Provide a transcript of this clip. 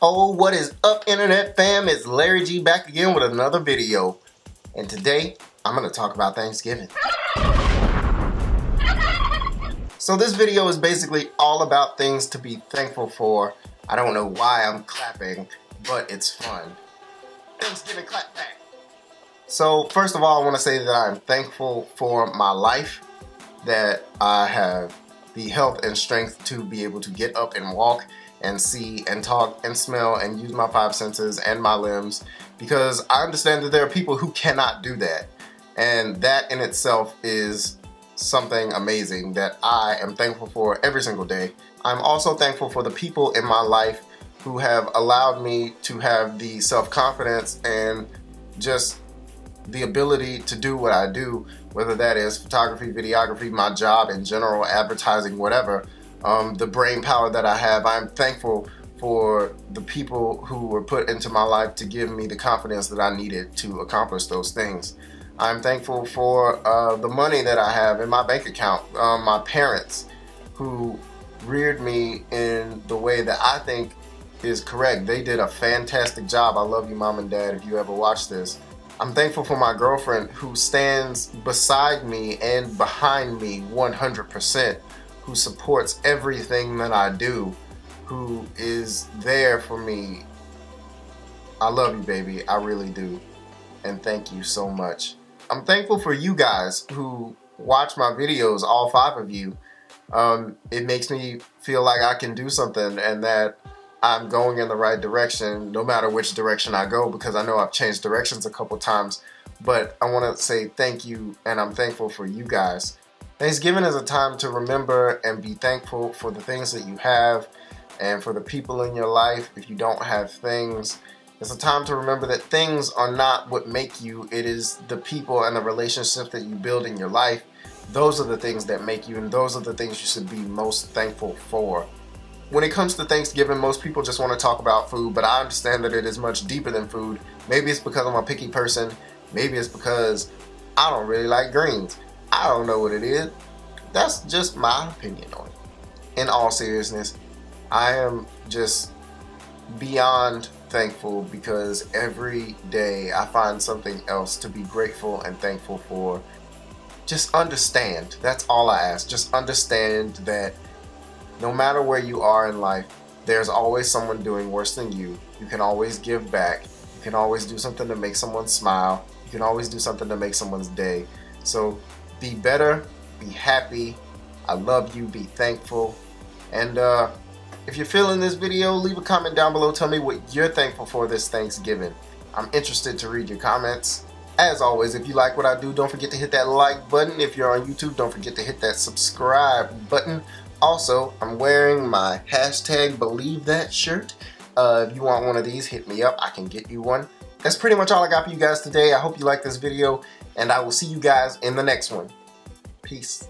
Oh, what is up, internet fam? It's Larry G back again with another video. And today, I'm gonna talk about Thanksgiving. So this video is basically all about things to be thankful for. I don't know why I'm clapping, but it's fun. Thanksgiving clap back. So first of all, I wanna say that I'm thankful for my life, that I have the health and strength to be able to get up and walk and see and talk and smell and use my five senses and my limbs, because I understand that there are people who cannot do that, and that in itself is something amazing that I am thankful for every single day. I'm also thankful for the people in my life who have allowed me to have the self-confidence and just the ability to do what I do, whether that is photography, videography, my job in general, advertising, whatever. The brain power that I have, I'm thankful for the people who were put into my life to give me the confidence that I needed to accomplish those things. I'm thankful for the money that I have in my bank account, my parents who reared me in the way that I think is correct. They did a fantastic job. I love you, Mom and Dad, if you ever watch this. I'm thankful for my girlfriend who stands beside me and behind me 100%. Who supports everything that I do, who is there for me. I love you, baby, I really do, and thank you so much. I'm thankful for you guys who watch my videos, all five of you. It makes me feel like I can do something and that I'm going in the right direction, no matter which direction I go, because I know I've changed directions a couple times, but I wanna say thank you, and I'm thankful for you guys. Thanksgiving is a time to remember and be thankful for the things that you have and for the people in your life. If you don't have things, it's a time to remember that things are not what make you. It is the people and the relationships that you build in your life. Those are the things that make you, and those are the things you should be most thankful for. When it comes to Thanksgiving, most people just want to talk about food, but I understand that it is much deeper than food. Maybe it's because I'm a picky person. Maybe it's because I don't really like greens. I don't know what it is. That's just my opinion on it. In all seriousness, I am just beyond thankful, because every day I find something else to be grateful and thankful for. Just understand, that's all I ask. Just understand that no matter where you are in life, there's always someone doing worse than you. You can always give back. You can always do something to make someone smile. You can always do something to make someone's day. So be better, be happy, I love you, be thankful. And if you're feeling this video, leave a comment down below. Tell me what you're thankful for this Thanksgiving. I'm interested to read your comments. As always, if you like what I do, don't forget to hit that like button. If you're on YouTube, don't forget to hit that subscribe button. Also, I'm wearing my #BelieveThat shirt. If you want one of these, hit me up, I can get you one. That's pretty much all I got for you guys today. I hope you like this video, and I will see you guys in the next one. Peace.